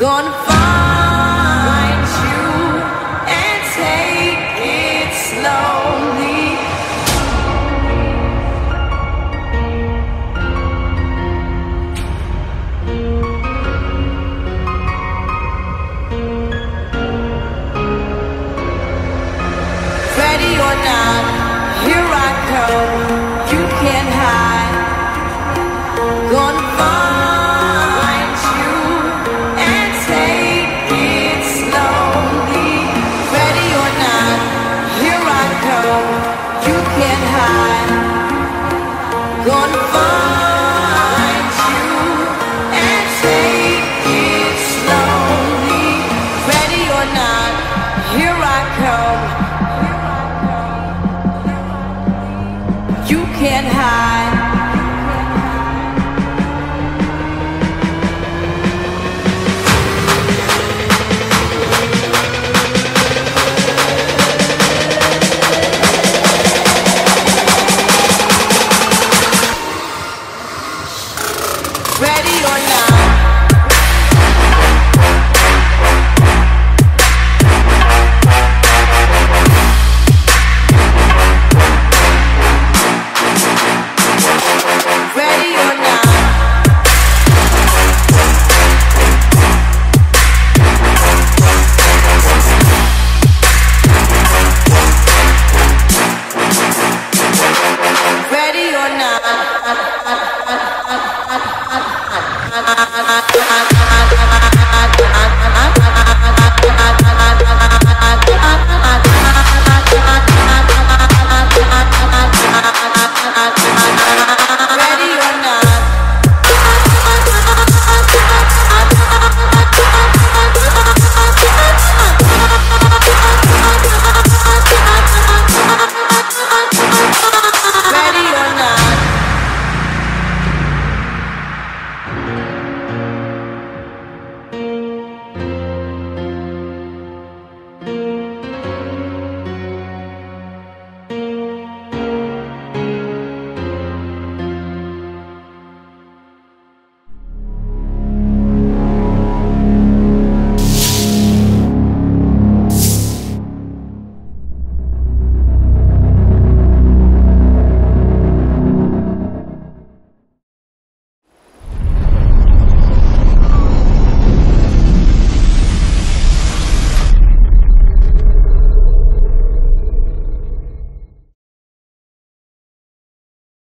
Gonna find